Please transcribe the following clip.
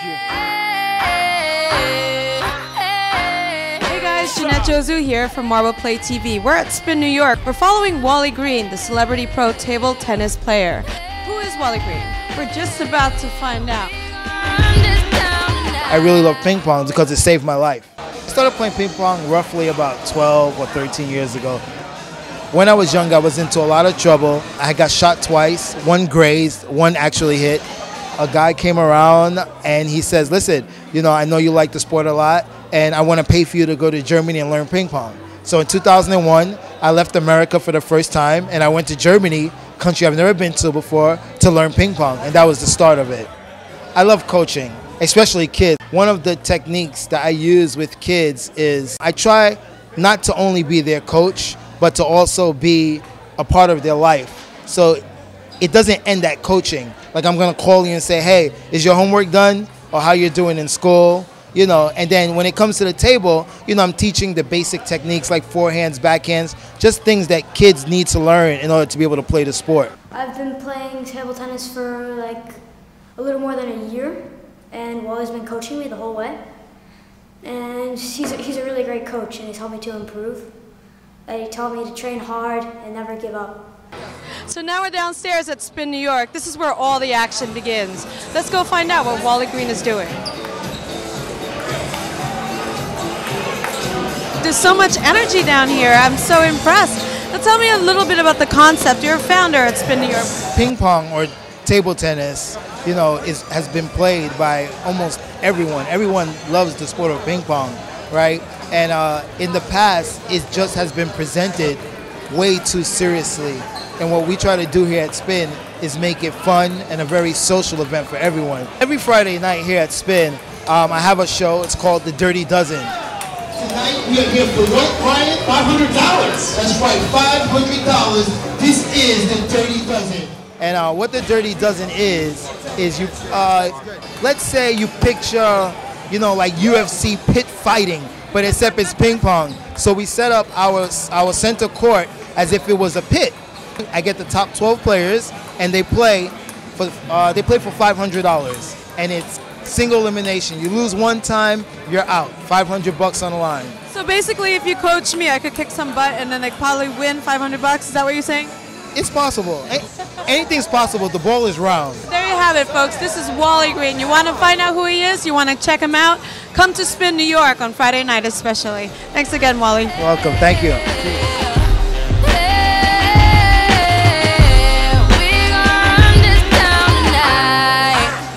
Hey guys, Jeanette Jozu here from Marble Play TV. We're at SPIN New York. We're following Wally Green, the celebrity pro table tennis player. Who is Wally Green? We're just about to find out. I really love ping pong because it saved my life. I started playing ping pong roughly about 12 or 13 years ago. When I was young, I was into a lot of trouble. I got shot twice, one grazed, one actually hit. A guy came around and he says, listen, you know, I know you like the sport a lot and I want to pay for you to go to Germany and learn ping pong. So in 2001, I left America for the first time and I went to Germany, country I've never been to before, to learn ping pong, and that was the start of it. I love coaching, especially kids. One of the techniques that I use with kids is I try not to only be their coach, but to also be a part of their life. So it doesn't end at coaching. Like, I'm gonna call you and say, hey, is your homework done? Or how you're doing in school? You know, and then when it comes to the table, you know, I'm teaching the basic techniques like forehands, backhands, just things that kids need to learn in order to be able to play the sport. I've been playing table tennis for like a little more than a year, and Wally's been coaching me the whole way. And he's a really great coach, and he's helped me to improve. He taught me to train hard and never give up. So now we're downstairs at SPIN New York. This is where all the action begins. Let's go find out what Wally Green is doing. There's so much energy down here. I'm so impressed. Now tell me a little bit about the concept. You're a founder at SPIN New York. Ping pong or table tennis, you know, has been played by almost everyone. Everyone loves the sport of ping pong, right? And in the past, it just has been presented way too seriously. And what we try to do here at SPIN is make it fun and a very social event for everyone. Every Friday night here at SPIN, I have a show. It's called The Dirty Dozen. Tonight, we are here for what, Brian? $500. That's right, $500. This is The Dirty Dozen. And what The Dirty Dozen is let's say you picture, you know, like UFC pit fighting, but except it's ping pong. So we set up our center court as if it was a pit. I get the top 12 players, and they play for $500, and it's single elimination. You lose one time, you're out. $500 on the line. So basically, if you coach me, I could kick some butt, and then they probably win $500. Is that what you're saying? It's possible. Anything's possible. The ball is round. There you have it, folks. This is Wally Green. You want to find out who he is? You want to check him out? Come to SPIN New York on Friday night especially. Thanks again, Wally. Welcome. Thank you.